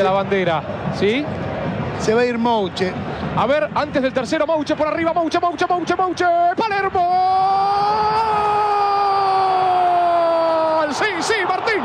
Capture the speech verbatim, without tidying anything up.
La bandera, ¿sí? Se va a ir Mouche. A ver, antes del tercero, Mouche por arriba, Mouche, Mouche, Mouche, Mouche, Palermo. Sí, sí, Martín.